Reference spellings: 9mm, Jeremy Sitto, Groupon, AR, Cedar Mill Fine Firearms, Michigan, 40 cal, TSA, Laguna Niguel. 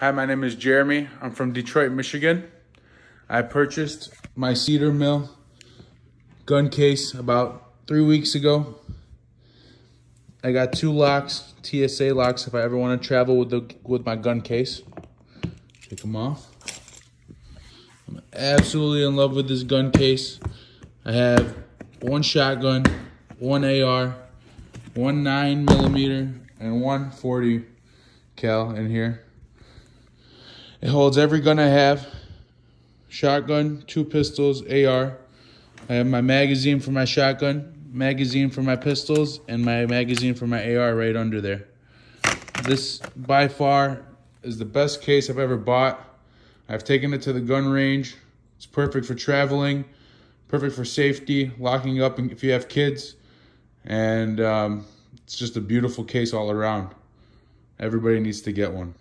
Hi, my name is Jeremy. I'm from Detroit, Michigan. I purchased my Cedar Mill gun case about 3 weeks ago. I got two locks, TSA locks, if I ever want to travel with my gun case. Take them off. I'm absolutely in love with this gun case. I have one shotgun, one AR, one 9mm, and one 40 cal in here. It holds every gun I have. Shotgun, two pistols, AR. I have my magazine for my shotgun, magazine for my pistols, and my magazine for my AR right under there. This, by far, is the best case I've ever bought. I've taken it to the gun range. It's perfect for traveling, perfect for safety, locking up if you have kids, and it's just a beautiful case all around. Everybody needs to get one.